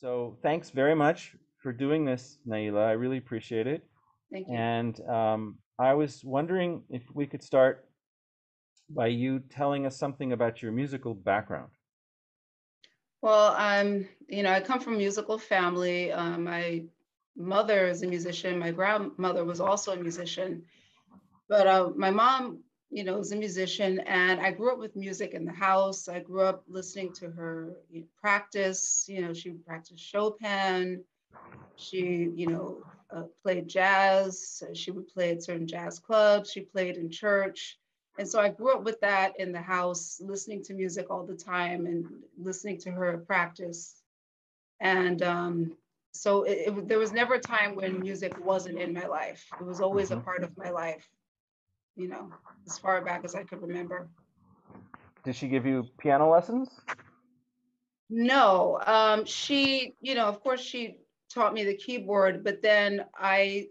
So thanks very much for doing this, Naila. I really appreciate it. Thank you. And I was wondering if we could start by you telling us something about your musical background. Well, you know, I come from a musical family. My mother is a musician. My grandmother was also a musician, but my mom, you know, was a musician, and I grew up with music in the house. I grew up listening to her practice. You know, she practiced Chopin. She, you know, played jazz. She would play at certain jazz clubs. She played in church. And so I grew up with that in the house, listening to music all the time and listening to her practice. And so there was never a time when music wasn't in my life. It was always a part of my life, you know, as far back as I could remember. Did she give you piano lessons? No, she, you know, of course she taught me the keyboard, but then I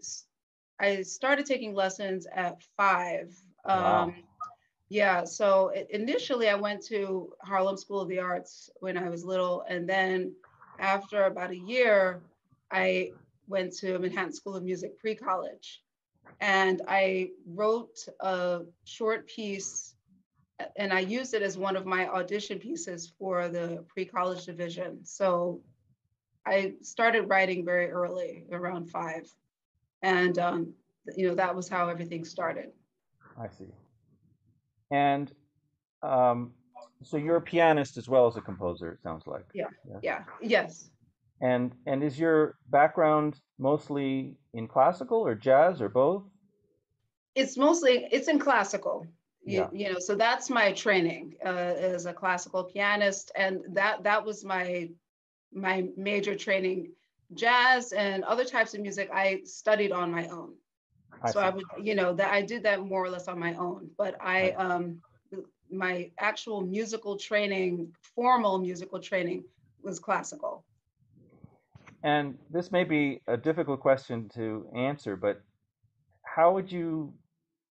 started taking lessons at 5. Wow. Yeah, so initially I went to Harlem School of the Arts when I was little, and then after about a year, I went to Manhattan School of Music pre-college, and I wrote a short piece, and I used it as one of my audition pieces for the pre-college division. So I started writing very early, around 5, and you know, that was how everything started. I see. And so you're a pianist as well as a composer, it sounds like. Yeah, yeah, yes. And is your background mostly in classical or jazz or both? It's mostly, it's in classical, you know, so that's my training as a classical pianist. And that was my major training. Jazz and other types of music I studied on my own. So I would, you know, that I did that more or less on my own, but I, my actual musical training, formal musical training, was classical. And this may be a difficult question to answer, but how would you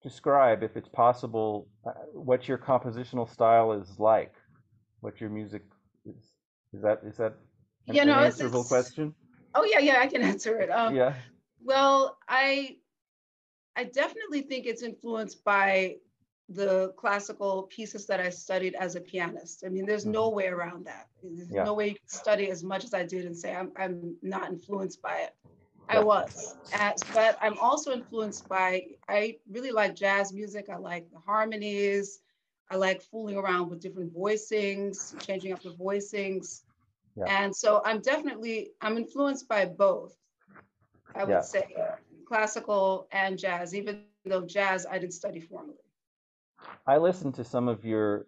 describe, if it's possible, what your compositional style is like? What your music is? Is that an answerable question? Oh yeah, yeah, I can answer it. Yeah. Well, I definitely think it's influenced by the classical pieces that I studied as a pianist. I mean, there's no way around that. There's no way you can study as much as I did and say, I'm not influenced by it. I was, but I'm also influenced by, I really like jazz music. I like the harmonies. I like fooling around with different voicings, changing up the voicings. Yeah. And so I'm influenced by both, I would say. Classical and jazz, even though jazz I didn't study formally. I listened to some of your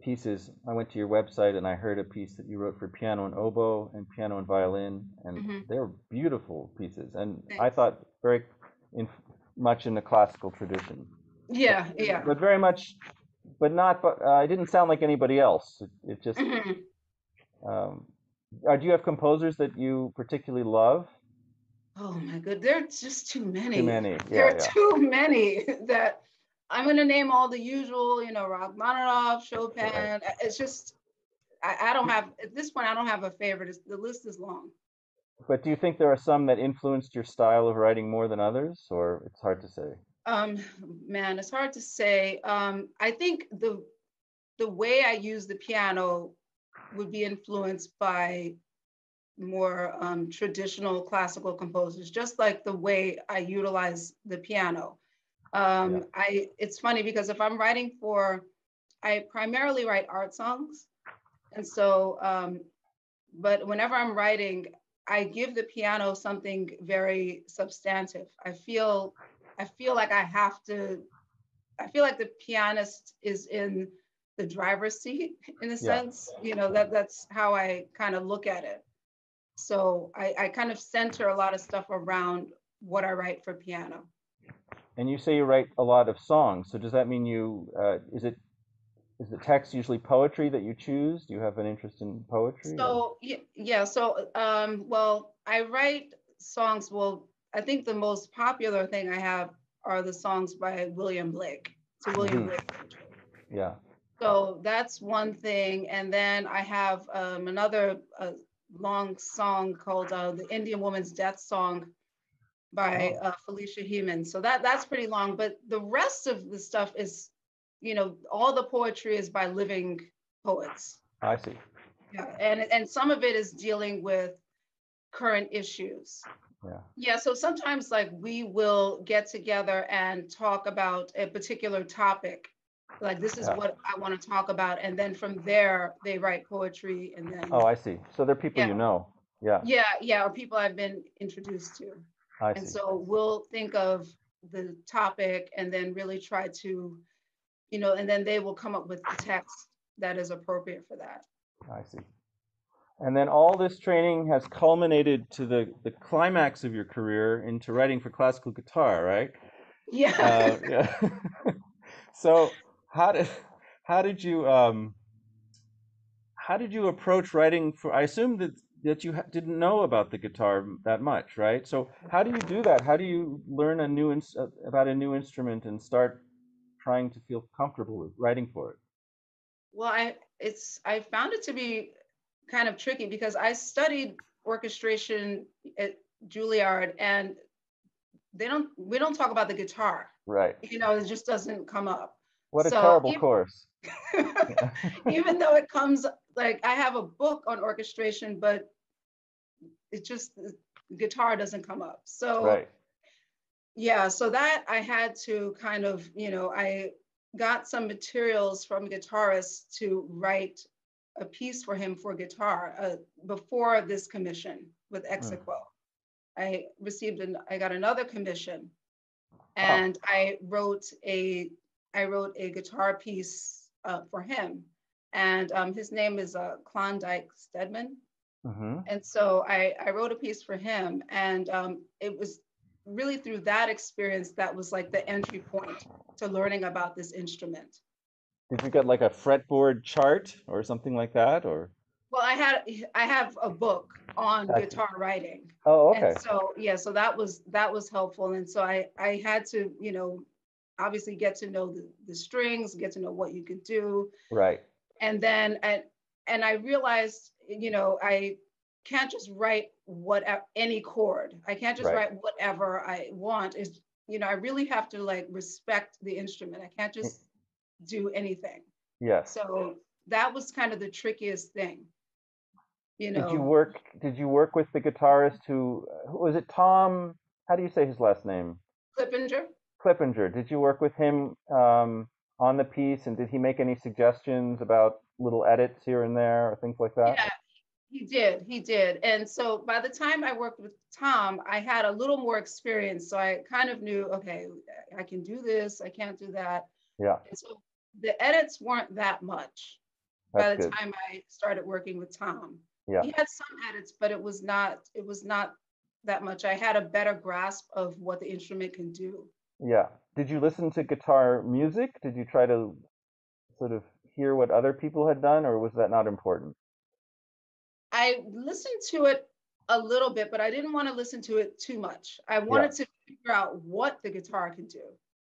pieces. I went to your website and I heard a piece that you wrote for piano and oboe and piano and violin, and they were beautiful pieces. And thanks. I thought very much in the classical tradition. Yeah, yeah. But very much, but not. I didn't sound like anybody else. It just. Do you have composers that you particularly love? Oh my good, there are just too many. Too many. Yeah, there are too many that I'm going to name all the usual, you know, Rachmaninoff, Chopin. Right. It's just, I don't have, at this point, I don't have a favorite. The list is long. But do you think there are some that influenced your style of writing more than others, or it's hard to say? Man, it's hard to say. I think the way I use the piano would be influenced by more traditional classical composers, just like the way I utilize the piano. It's funny because if I'm writing for, I primarily write art songs. And so, but whenever I'm writing, I give the piano something very substantive. I feel like I feel like the pianist is in the driver's seat in a sense, you know, that's how I kind of look at it. So I kind of center a lot of stuff around what I write for piano. And you say you write a lot of songs. So does that mean you, is the text usually poetry that you choose? Do you have an interest in poetry? So, yeah. So, well, I write songs. Well, I think the most popular thing I have are the songs by William Blake. So William Blake. Yeah. So that's one thing. And then I have another long song called The Indian Woman's Death Song by Felicia Hemans. So that's pretty long, but the rest of the stuff is, you know, all the poetry is by living poets. I see. Yeah, and some of it is dealing with current issues. Yeah. Yeah, so sometimes like we will get together and talk about a particular topic. Like this is what I want to talk about, and then from there they write poetry, and then I see. So they're people you know. Yeah. Yeah, yeah, or people I've been introduced to. I see. So we'll think of the topic and then really try to, you know, and then they will come up with the text that is appropriate for that. I see. And then all this training has culminated to the climax of your career into writing for classical guitar, right? Yeah. Yeah. So how did you approach writing for? I assume that you didn't know about the guitar that much, right? So how do you do that? How do you learn about a new instrument and start trying to feel comfortable with writing for it? Well, I found it to be kind of tricky because I studied orchestration at Juilliard, and we don't talk about the guitar. Right. You know, it just doesn't come up. What a terrible course. Even though it comes, like I have a book on orchestration, but it just, guitar doesn't come up. So yeah, so that I had to kind of, you know, I got some materials from a guitarist to write a piece for him for guitar before this commission with Exequo. I got another commission, and I wrote a guitar piece for him, and his name is Klondike Stedman. And so I wrote a piece for him, and it was really through that experience that was like the entry point to learning about this instrument. Did you get like a fretboard chart or something like that, or? Well, I have a book on guitar writing. Oh, okay. And so yeah, so that was helpful, and so I had to, you know, obviously get to know the strings, get to know what you could do. Right. And then and I realized, you know, I can't just write any chord. I can't just write whatever I want. It's, you know, I really have to like respect the instrument. I can't just do anything. Yeah. So that was kind of the trickiest thing. You know. Did you work with the guitarist who was it? Tom? How do you say his last name? Clippinger. Clippinger. Did you work with him on the piece, and did he make any suggestions about little edits here and there or things like that? Yeah, he did. He did. And so by the time I worked with Tom, I had a little more experience, so I kind of knew, okay, I can do this. I can't do that. Yeah. And so the edits weren't that much. That's good. Time I started working with Tom. Yeah. He had some edits, but it was not that much. I had a better grasp of what the instrument can do. Yeah. Did you listen to guitar music? Did you try to sort of hear what other people had done, or was that not important? I listened to it a little bit, but I didn't want to listen to it too much. I wanted to figure out what the guitar could do.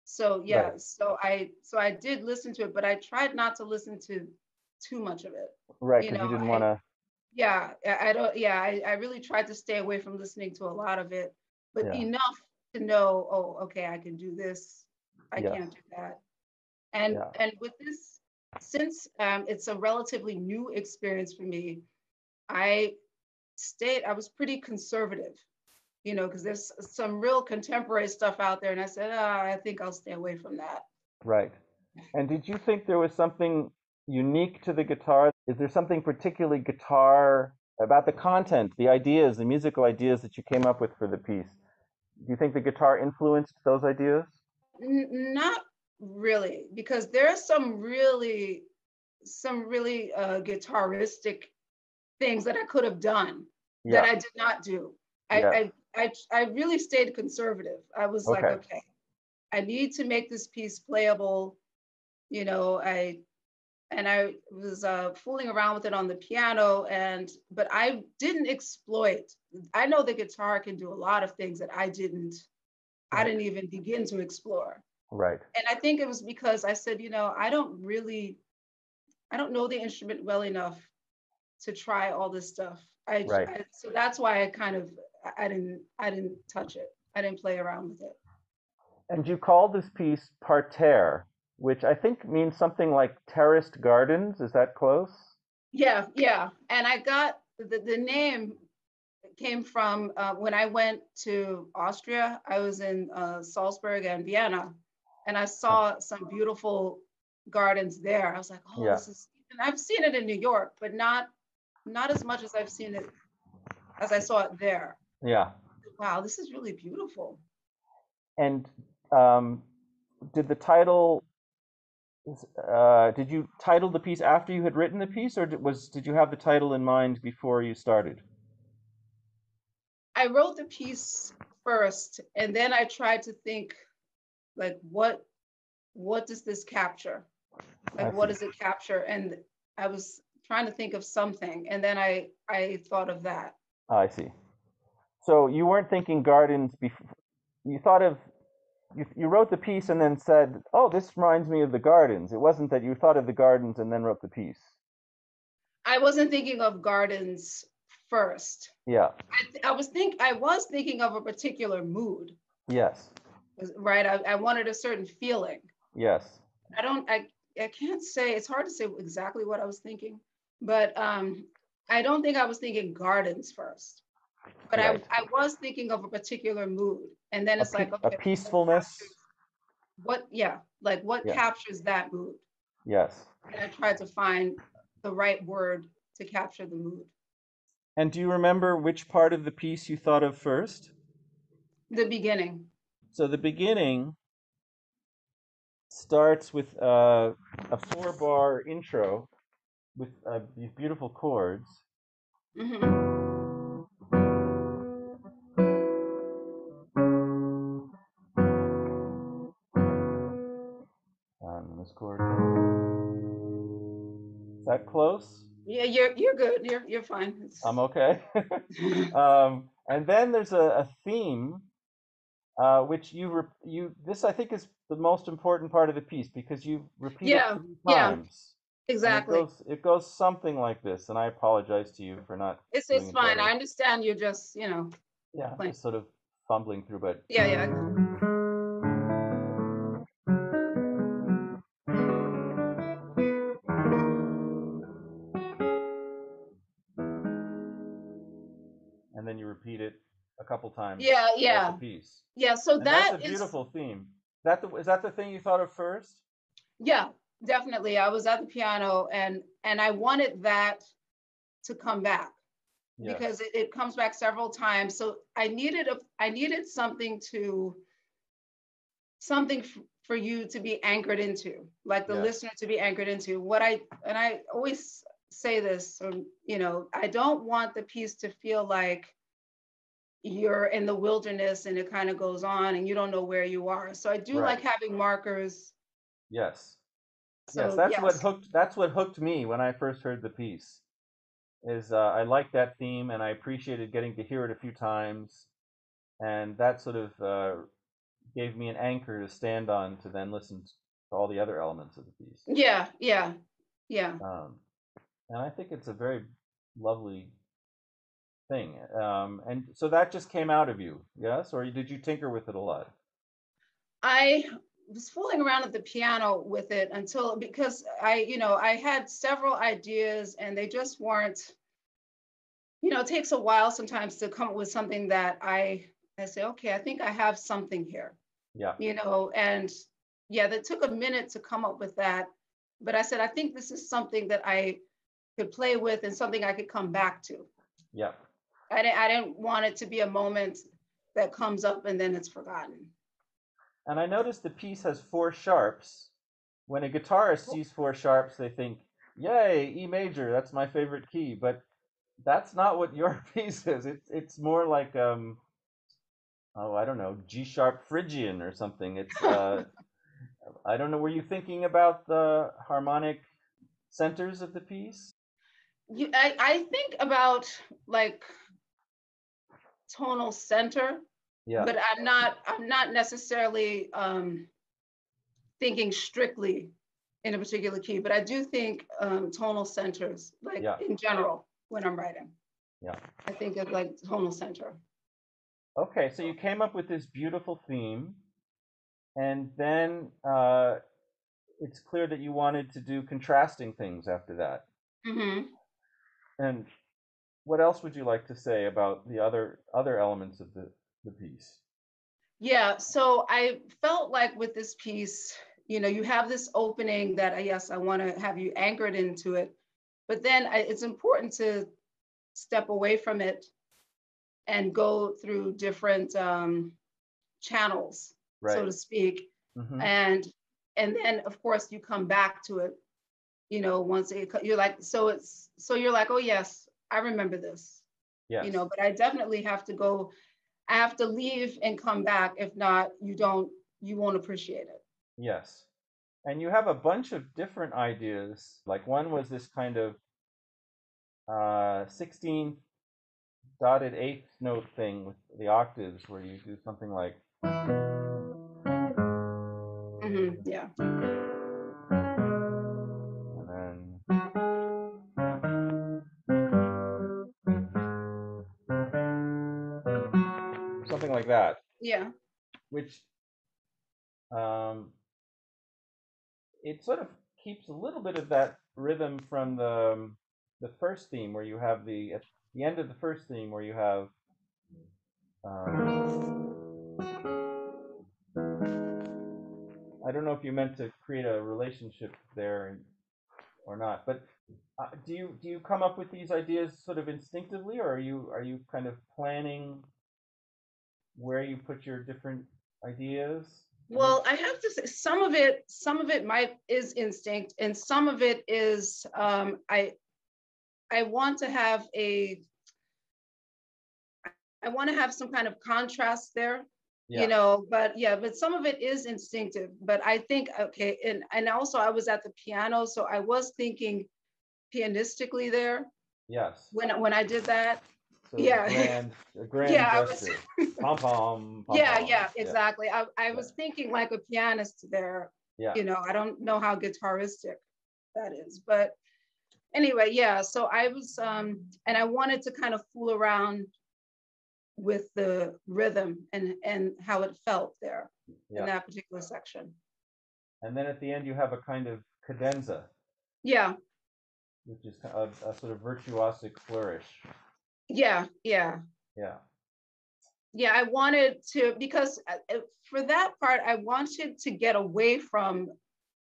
So yeah, so I did listen to it, but I tried not to listen to too much of it. Right, because you didn't want to. Yeah, I really tried to stay away from listening to a lot of it, but enough to know, oh, okay, I can do this, I can't do that. And with this, since it's a relatively new experience for me, I was pretty conservative, you know, because there's some real contemporary stuff out there, and I said, I think I'll stay away from that. Right. And did you think there was something unique to the guitar? Is there something particularly guitar about the content, the ideas, the musical ideas that you came up with for the piece? Do you think the guitar influenced those ideas? Not really, because there are some really guitaristic things that I could have done that I did not do. I really stayed conservative. I was like, okay, I need to make this piece playable. You know, I was fooling around with it on the piano, but I didn't exploit. I know the guitar can do a lot of things that I didn't even begin to explore. Right. And I think it was because I said, you know, I don't know the instrument well enough to try all this stuff. So that's why I didn't touch it. I didn't play around with it. And you call this piece Parterre, which I think means something like terraced gardens. Is that close? Yeah, yeah. And I got the name came from when I went to Austria. I was in Salzburg and Vienna, and I saw some beautiful gardens there. I was like, oh, yeah. This is. And I've seen it in New York, but not as much as I've seen it as I saw it there. Yeah. Wow, this is really beautiful. And did the title? Did you title the piece after you had written the piece, or did you have the title in mind before you started? I wrote the piece first, and then I tried to think, like, what does this capture? Like, what does it capture? And I was trying to think of something, and then I thought of that. Oh, I see. So you weren't thinking gardens before. You thought of. You wrote the piece and then said, oh, this reminds me of the gardens. It wasn't that you thought of the gardens and then wrote the piece. I wasn't thinking of gardens first. Yeah. I was thinking of a particular mood. Yes. Right. I wanted a certain feeling. Yes. I can't say, it's hard to say exactly what I was thinking, but I don't think I was thinking gardens first. But right. I was thinking of a particular mood, and then it's like okay, a peacefulness. What captures that mood? Yes. And I tried to find the right word to capture the mood. And do you remember which part of the piece you thought of first? The beginning. So the beginning starts with a 4-bar intro with these beautiful chords. Mm-hmm. Chord. Is that close? Yeah, you're good. You're fine. I'm okay. And then there's a theme, which you this I think is the most important part of the piece because you repeat it 3 times. Yeah, exactly. It goes something like this, and I apologize to you for not. It's fine. Better. I understand. You're just just sort of fumbling through, but yeah. Couple times. Yeah. Piece. Yeah. So that's a beautiful theme. Is that the thing you thought of first? Yeah, definitely. I was at the piano and I wanted that to come back because it comes back several times. So I needed something for you to be anchored into, like the listener to be anchored into. I always say this, I don't want the piece to feel like you're in the wilderness and it kind of goes on and you don't know where you are. So I do like having markers. Yes. So, yes, that's what hooked me when I first heard the piece is I liked that theme and I appreciated getting to hear it a few times. And that sort of gave me an anchor to stand on to then listen to all the other elements of the piece. Yeah. And I think it's a very lovely thing. And so that just came out of you, yes? Or did you tinker with it a lot? I was fooling around at the piano with it until, because I had several ideas and they just weren't, it takes a while sometimes to come up with something that I say, okay, I think I have something here. Yeah. That took a minute to come up with that. But I said, I think this is something that I could play with and something I could come back to. Yeah. I didn't want it to be a moment that comes up and then it's forgotten. And I noticed the piece has 4 sharps. When a guitarist sees 4 sharps, they think, yay, E major, that's my favorite key. But that's not what your piece is. It's more like, I don't know, G-sharp Phrygian or something. It's I don't know, were you thinking about the harmonic centers of the piece? I think about like tonal center, but I'm not necessarily thinking strictly in a particular key, but I do think tonal centers, like in general, when I'm writing. Yeah. I think of like tonal center. Okay, so you came up with this beautiful theme, and then it's clear that you wanted to do contrasting things after that. Mm-hmm. And what else would you like to say about the other elements of the piece? Yeah, so I felt like with this piece, you know, you have this opening that, yes, I want to have you anchored into it, but then it's important to step away from it and go through different channels, so to speak. Mm-hmm. And then of course you come back to it, you know, once you're like, so you're like, oh yes, I remember this, you know, but I definitely have to go, I have to leave and come back. If not, you won't appreciate it. Yes. And you have a bunch of different ideas. Like one was this kind of 16 dotted eighth note thing with the octaves where you do something like and then something like that, which it sort of keeps a little bit of that rhythm from the first theme where you have the at the end of the first theme where you have I don't know if you meant to create a relationship there or not, but do you come up with these ideas sort of instinctively, or are you kind of planning where you put your different ideas? Well, I have to say some of it is instinct, and some of it is I want to have some kind of contrast there, you know, but some of it is instinctive, but I think, okay. And also I was at the piano, so I was thinking pianistically there. Yes. When I did that. So a grand gesture. Pom, pom, pom, pom. Yeah, exactly. Yeah. I was thinking like a pianist there, you know, I don't know how guitaristic that is, but anyway, so I was, and I wanted to kind of fool around with the rhythm and how it felt there in that particular section. And then at the end, you have a kind of cadenza. Yeah. Which is a sort of virtuosic flourish. Yeah, I wanted to, because for that part, I wanted to get away from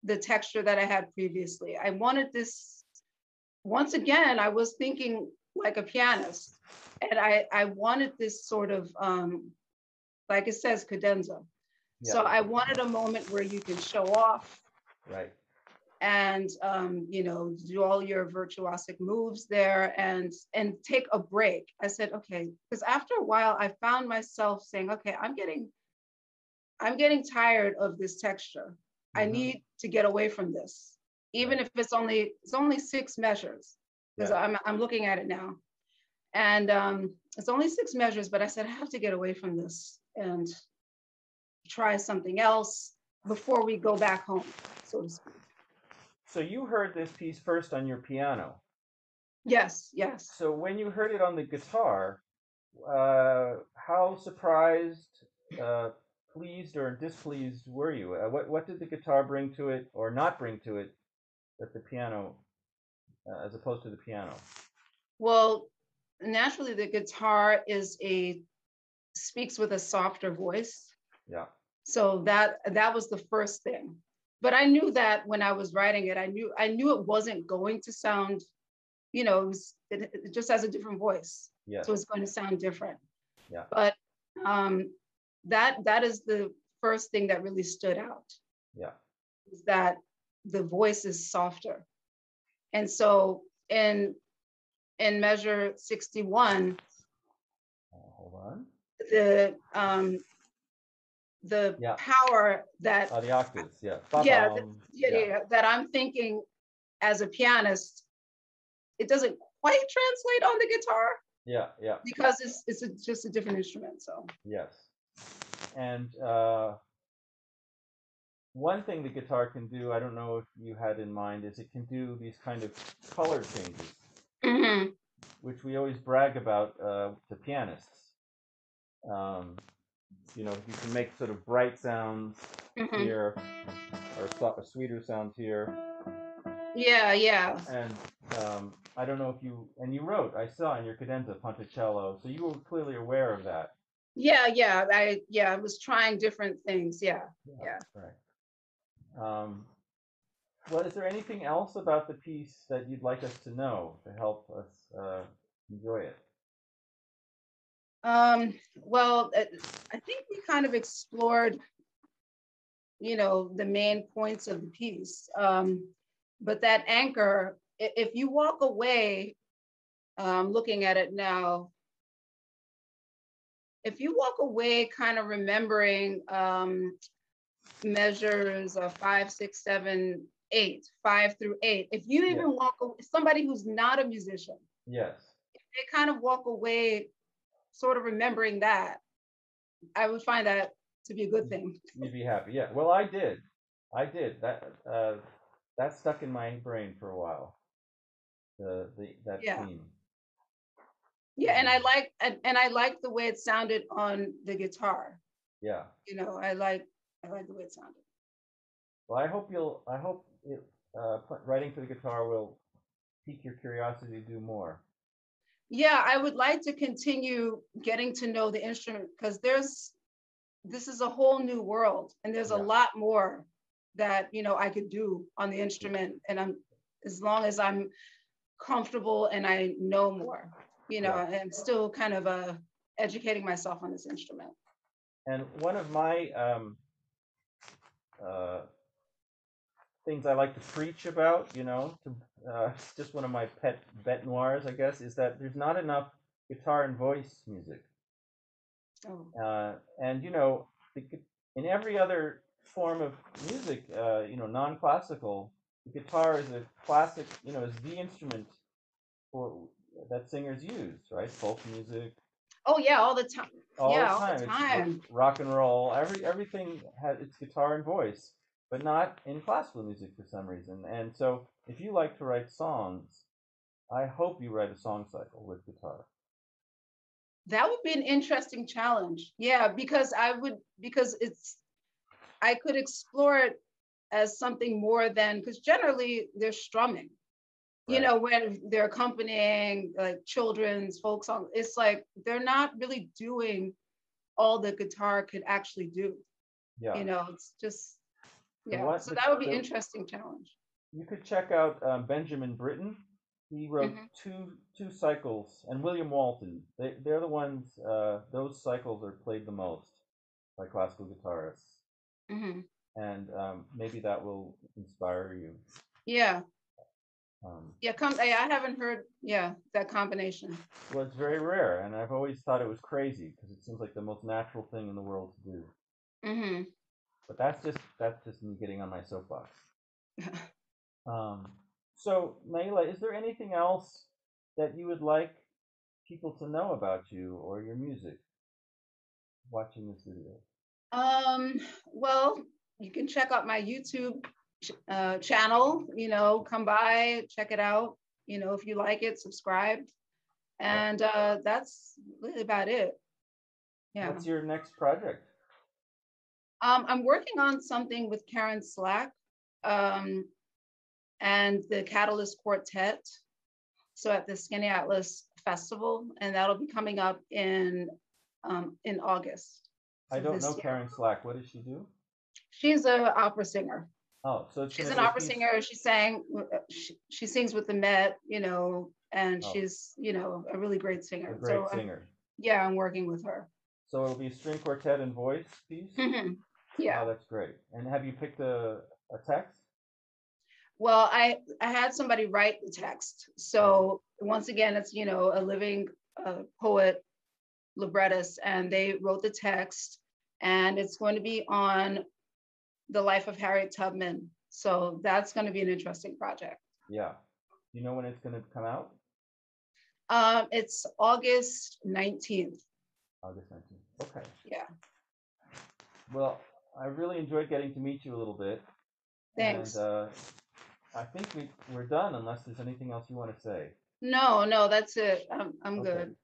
the texture that I had previously. I wanted this. Once again, I was thinking like a pianist, and I wanted this sort of, like it says, cadenza. Yeah. So I wanted a moment where you can show off, right? And you know, do all your virtuosic moves there, and take a break. I said, okay, because after a while, I found myself saying, okay, I'm getting tired of this texture. Mm-hmm. I need to get away from this. Even if it's only six measures, because I'm looking at it now, and it's only six measures. But I said I have to get away from this and try something else before we go back home, so to speak. So you heard this piece first on your piano. Yes. So when you heard it on the guitar, how surprised, pleased, or displeased were you? What did the guitar bring to it, or not bring to it? That the piano, as opposed to the piano? Well, naturally, the guitar speaks with a softer voice. Yeah. So that was the first thing. But I knew that when I was writing it, I knew it wasn't going to sound, you know, it just has a different voice. Yeah. So it's going to sound different. Yeah. But that is the first thing that really stood out. Yeah. Is that the voice is softer. And so in measure 61, hold on, the power that the octaves, that I'm thinking as a pianist, it doesn't quite translate on the guitar. Because it's just a different instrument. So yes, and One thing the guitar can do, I don't know if you had in mind, is it can do these kind of color changes, mm-hmm. which we always brag about to pianists. You know, you can make sort of bright sounds mm-hmm. here, or sweeter sounds here. Yeah, yeah. And I don't know if you, and you wrote, I saw in your cadenza, Ponticello, so you were clearly aware of that. Yeah, I was trying different things, yeah. Right. Well, is there anything else about the piece that you'd like us to know to help us enjoy it? Well, I think we kind of explored, you know, the main points of the piece. But that anchor, if you walk away, looking at it now, if you walk away kind of remembering measures of 5, 6, 7, 8, 5 through 8. If you even walk away, somebody who's not a musician, if they kind of walk away sort of remembering that, I would find that to be a good thing. You'd be happy, yeah. Well, I did. That stuck in my brain for a while. That theme. Yeah, and I like the way it sounded on the guitar. Yeah. You know, I like the way it sounded. Well, I hope writing for the guitar will pique your curiosity to do more. Yeah, I would like to continue getting to know the instrument, because this is a whole new world, and there's a lot more that, you know, I could do on the instrument, and as long as I'm comfortable and I know more, you know, I'm still kind of educating myself on this instrument. And one of my things I like to preach about, you know, just one of my pet bête noirs, I guess, is that there's not enough guitar and voice music. Oh. And, you know, in every other form of music, you know, non-classical, the guitar is a classic, you know, is the instrument that singers use, right? Folk music. Oh yeah, all the time. All the time. It's rock and roll. Everything has its guitar and voice, but not in classical music for some reason. And so, if you like to write songs, I hope you write a song cycle with guitar. That would be an interesting challenge. Yeah, I could explore it as something more than, because generally they're strumming. Right. You know, when they're accompanying like children's folk songs, it's like they're not really doing all the guitar could actually do. Yeah. You know, it's just, yeah. So that would be an interesting challenge. You could check out Benjamin Britten. He wrote mm-hmm. two cycles, and William Walton. They're the ones, those cycles are played the most by classical guitarists. Mm-hmm. And maybe that will inspire you. Yeah. I haven't heard that combination. Well, it's very rare, and I've always thought it was crazy because it seems like the most natural thing in the world to do. Mm-hmm. But that's just me getting on my soapbox. So Naila, is there anything else that you would like people to know about you or your music watching this video? Well, you can check out my YouTube channel, you know, come by, check it out, you know, if you like it, subscribe, and that's really about it. Yeah. What's your next project? I'm working on something with Karen Slack and the Catalyst Quartet, so at the Skinny Atlas Festival, and that'll be coming up in August. I don't know Karen Slack. What does she do? She's an opera singer. Oh, so she's an opera singer. She sang. She sings with the Met, you know, and she's, you know, a really great singer. A great singer. Yeah, I'm working with her. So it'll be string quartet and voice piece. Mm-hmm. Yeah. Oh, that's great. And have you picked a text? Well, I had somebody write the text. So once again, it's, you know, a living poet, librettist, and they wrote the text, and it's going to be on the life of Harriet Tubman. So that's going to be an interesting project. Yeah. You know when it's going to come out? It's August 19th. August 19th. Okay. Yeah. Well, I really enjoyed getting to meet you a little bit. Thanks. And I think we're done unless there's anything else you want to say. No, that's it. I'm okay. Good.